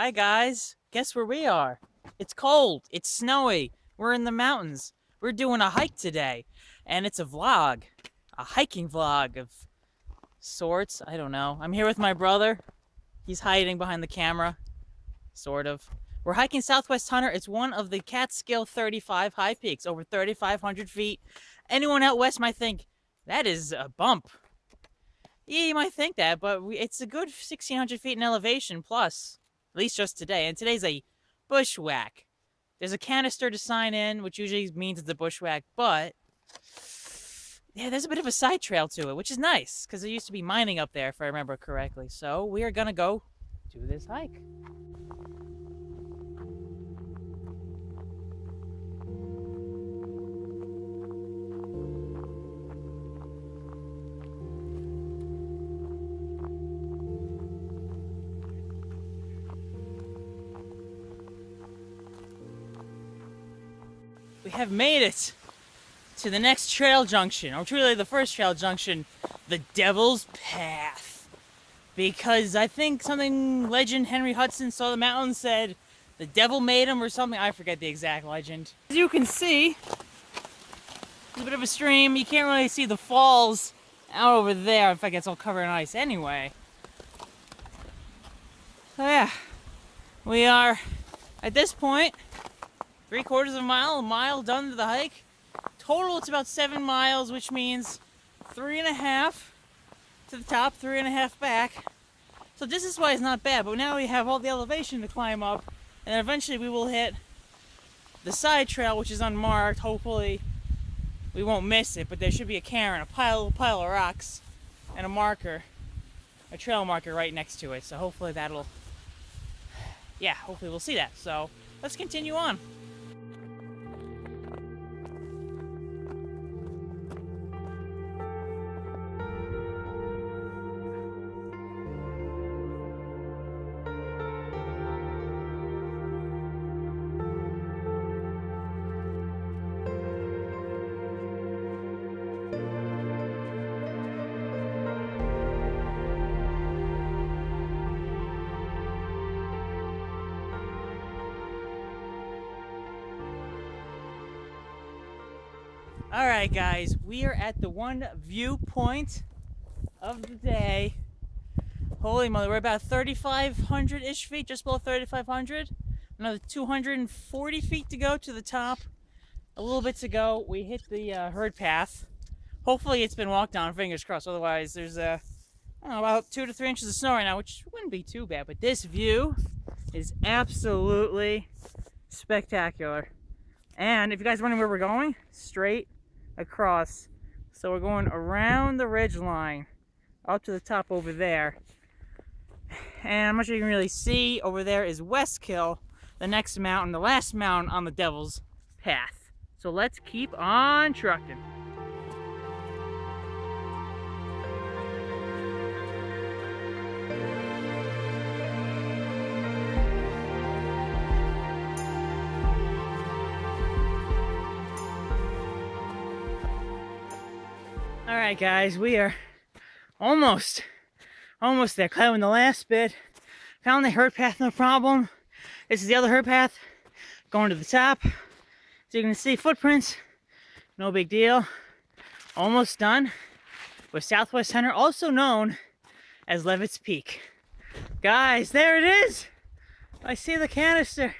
Hi guys, guess where we are? It's cold, it's snowy, we're in the mountains. We're doing a hike today, and it's a vlog, a hiking vlog of sorts. I don't know. I'm here with my brother. He's hiding behind the camera, sort of. We're hiking Southwest Hunter. It's one of the Catskill 35 high peaks, over 3,500 feet. Anyone out west might think, that is a bump. Yeah, you might think that, but it's a good 1,600 feet in elevation plus, at least just today. And today's a bushwhack. There's a canister to sign in, which usually means it's a bushwhack, but yeah, there's a bit of a side trail to it, which is nice, because there used to be mining up there, if I remember correctly. So we are going to go do this hike. We have made it to the next trail junction, or truly the first trail junction, the Devil's Path. Because I think something, legend Henry Hudson saw the mountain and said the devil made him or something. I forget the exact legend. As you can see, there's a bit of a stream. You can't really see the falls out over there. In fact, it's all covered in ice anyway. So yeah, we are at this point 3/4 of a mile, a mile done to the hike. Total, it's about 7 miles, which means 3.5 to the top, 3.5 back. So this is why it's not bad, but now we have all the elevation to climb up, and then eventually we will hit the side trail, which is unmarked. Hopefully we won't miss it, but there should be a cairn, a pile of rocks, and a marker, a trail marker right next to it. So hopefully that'll, yeah, hopefully we'll see that. So let's continue on. Alright guys, we are at the one viewpoint of the day. Holy mother, we're about 3,500-ish feet, just below 3,500. Another 240 feet to go to the top. A little bit to go. We hit the herd path. Hopefully it's been walked on, fingers crossed. Otherwise there's I don't know, about 2 to 3 inches of snow right now, which wouldn't be too bad. But this view is absolutely spectacular. And if you guys are wondering where we're going, straight across. So we're going around the ridge line up to the top over there, and I'm not sure you can really see over there is Westkill, the next mountain, the last mountain on the Devil's Path. So let's keep on trucking. Alright guys, we are almost there, climbing the last bit. Found the herd path, no problem. This is the other herd path, going to the top. So you can see footprints, no big deal. Almost done with Southwest Hunter, also known as Levitt's Peak. Guys, there it is! I see the canister.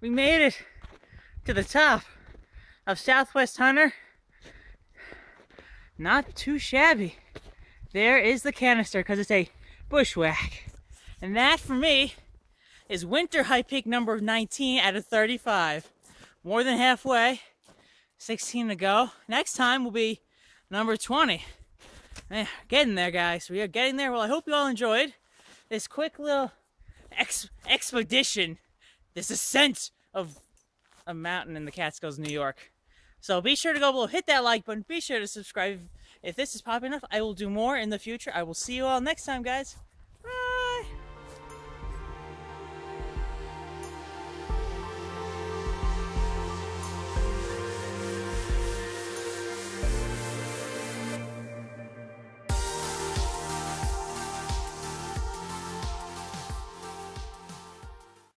We made it to the top of Southwest Hunter. Not too shabby. There is the canister, because it's a bushwhack. And that, for me, is winter high peak number 19 out of 35. More than halfway, 16 to go. Next time will be number 20. Man, getting there, guys. We are getting there. Well, I hope you all enjoyed this quick little expedition, this ascent of a mountain in the Catskills, New York. So be sure to go below, hit that like button, be sure to subscribe. If this is popular enough, I will do more in the future. I will see you all next time, guys.